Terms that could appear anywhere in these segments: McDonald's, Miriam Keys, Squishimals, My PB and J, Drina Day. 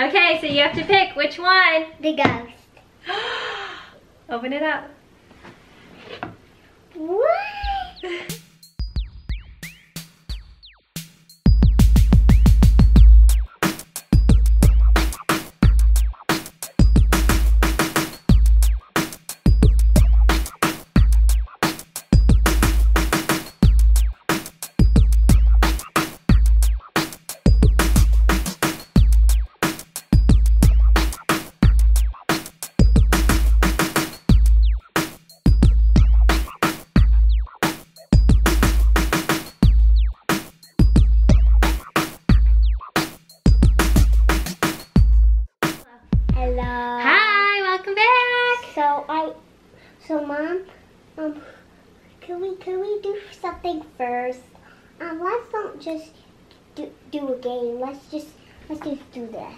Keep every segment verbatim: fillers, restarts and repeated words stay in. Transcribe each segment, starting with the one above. Okay, so you have to pick which one. The ghost. Open it up. What? So mom, um, can we can we do something first? Um, let's not just do, do a game. Let's just let's just do this.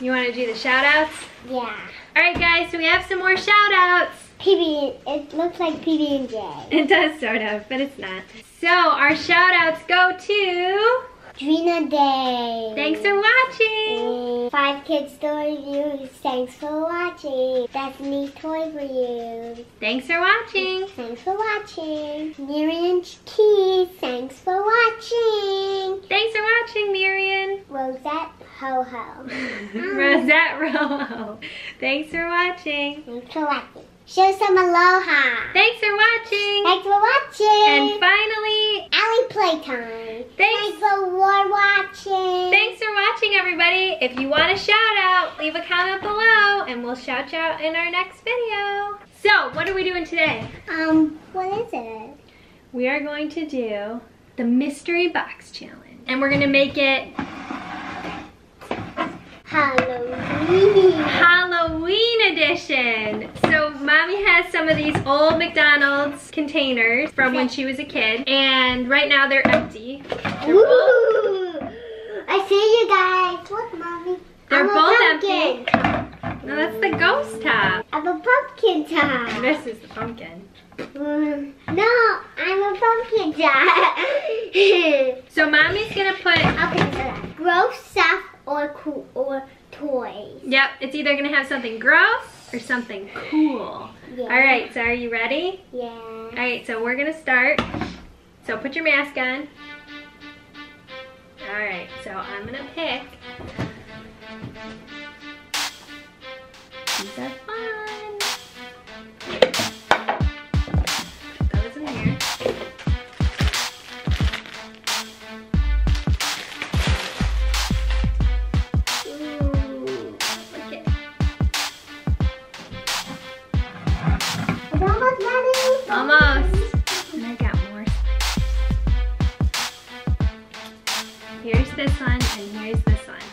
You want to do the shout outs? Yeah. All right, guys. So we have some more shout outs. P B, it looks like P B and J. It does sort of, but it's not. So our shout outs go to Drina Day. Thanks for watching. Five Kids Story Views. Thanks for watching. Bethany's Toy Reviews. Thanks for watching. Thanks for watching. Miriam Keys. Thanks for watching. Thanks for watching, Miriam. Rosette Ho Ho. Rosette Ho Ho. Thanks for watching. Thanks for watching. Show some aloha. Thanks for watching. Thanks for watching. And finally, Allie Playtime. Thanks, Thanks for watching. Thanks for watching, everybody. If you want a shout out, leave a comment below and we'll shout you out in our next video. So, what are we doing today? Um, what is it? We are going to do the mystery box challenge. And we're going to make it Halloween. Halloween edition. So mommy has some of these old McDonald's containers from when she was a kid, and right now they're empty. They're Ooh, I see you guys. Look, mommy. They're I'm both empty. No, that's the ghost top. I'm a pumpkin top. This is the pumpkin. Um, no, I'm a pumpkin top. So mommy's gonna put okay, so gross stuff or cool or toys. Yep, it's either gonna have something gross or something cool. Yeah. All right, so are you ready? Yeah. All right, so we're gonna start. So put your mask on. All right, so I'm gonna pick. These are fun. Put those in here. This one, and here's this one.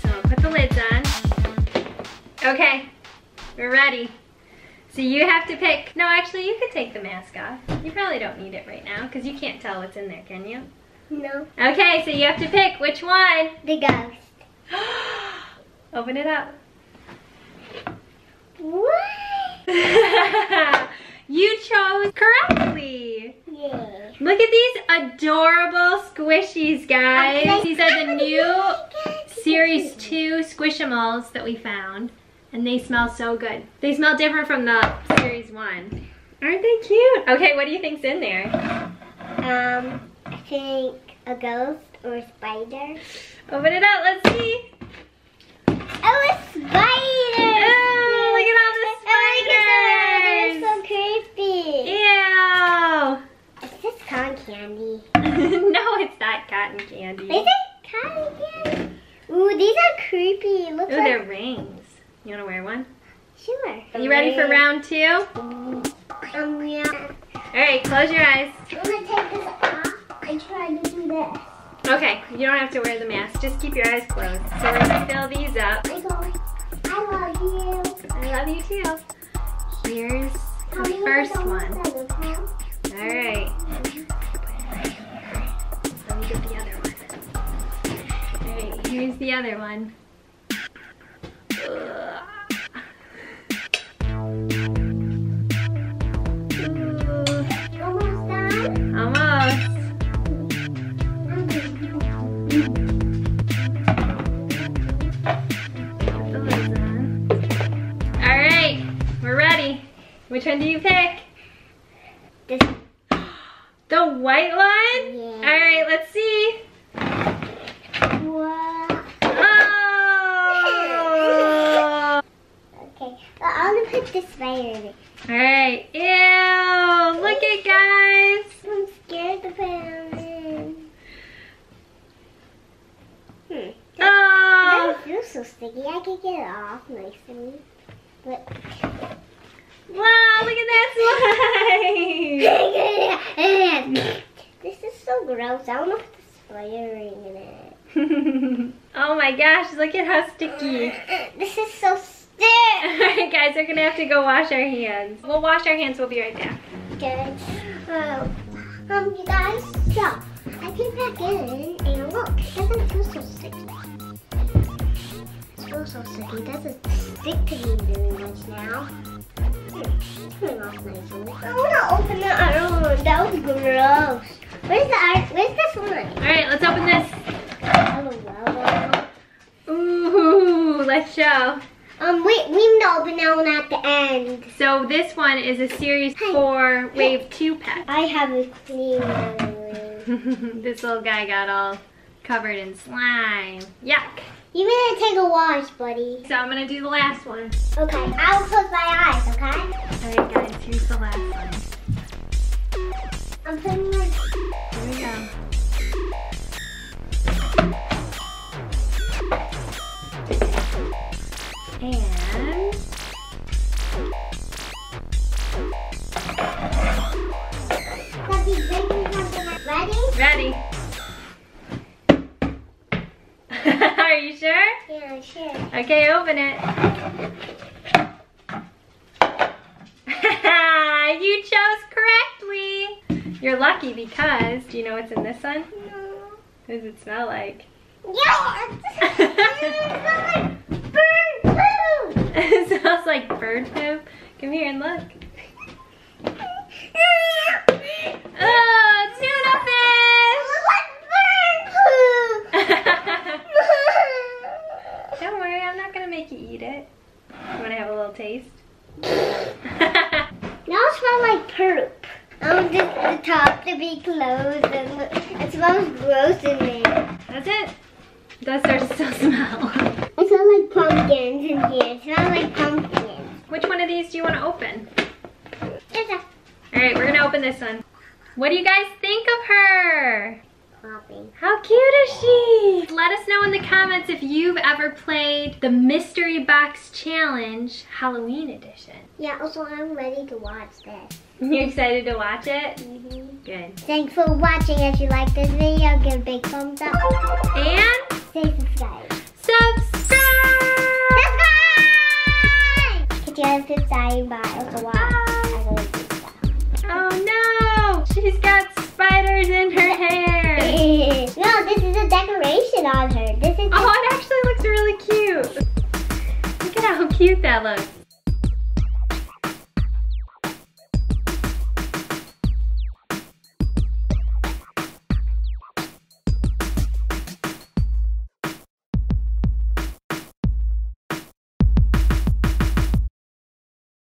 So I'll put the lids on. Okay, we're ready. So you have to pick. No, actually, you could take the mask off. You probably don't need it right now because you can't tell what's in there, can you? No. Okay, so you have to pick which one. The ghost. Open it up. What? You chose correctly. Yeah. Look at these adorable squishies, guys. These are the new series two Squishimals that we found, and they smell so good. They smell different from the series one. Aren't they cute? Okay, what do you think's in there? Um, I think a ghost or a spider. Open it up, let's see. Oh, a spider! Oh, look at all the spiders! Oh, they're so creepy. Yeah. Is this cotton candy? No, it's not cotton candy. Is it cotton candy? Ooh, these are creepy. Look. Ooh, like... they're rings. You want to wear one? Sure. Are you ready for round two? Um, yeah. All right, close your eyes. I'm going to take this off. I tried to do this. Okay, you don't have to wear the mask. Just keep your eyes closed. So we're going to fill these up. I love you. I love you too. Here's the first one. All right. Let me get the other one. All right, here's the other one. Ooh. Almost done? Almost. Which one do you pick? This. The white one? Yeah. All right, let's see. Wow. Oh. Okay, well, I'm gonna put this spider in it. All right. Ew! Look at guys. I'm scared to put it in. Hmm. That, oh. That feels so sticky. I can get it off nicely. But. Wow! Look at that slide. This is so gross. I don't know if the spider ring in it. Oh my gosh! Look at how sticky. This is so sticky. Alright guys, we're gonna have to go wash our hands. We'll wash our hands, we'll be right back. Okay. Um, um you guys, so I came back in and look, it doesn't feel so sticky. It feels so sticky. It doesn't stick to me very much now. Hmm. Turn off nicely. I wanna open the other one. That was gross. Where's the art where's this one? Alright, let's open this. Ooh, let's show. Um, we, we need to open that one at the end. So this one is a series four wave two pet. I have a clean one. This little guy got all covered in slime. Yuck. You're gonna take a wash, buddy. So I'm gonna do the last one. Okay, I'll close my eyes, okay? Alright guys, here's the last one. I'm putting my... Here we go. And ready? Ready. Are you sure? Yeah, I'm sure. Okay, open it. You chose correctly. You're lucky because do you know what's in this one? No. What does it smell like? Yes! It smells like bird poop! It smells like bird poop. Come here and look. Oh, tuna fish! It looks like bird poop! Don't worry, I'm not going to make you eat it. You want to have a little taste? Now it smells like poop. Um, the, the top to be closed and it smells gross in there. That's it. That starts to smell. It smells like pumpkins in here. It smells like pumpkins. Which one of these do you want to open? This one. Alright, we're going to open this one. What do you guys think of her? Popping. How cute is she? Let us know in the comments if you've ever played the Mystery Box Challenge Halloween edition. Yeah, also I'm ready to watch this. You're excited to watch it? Mm-hmm. Good. Thanks for watching. If you like this video, give a big thumbs up. And? Stay subscribed. Subscribe! Subscribe! Because you have to sign by the watch. Oh no! She's got spiders in her hair. No, this is a decoration on her. This is. Oh, it actually looks really cute. Look at how cute that looks.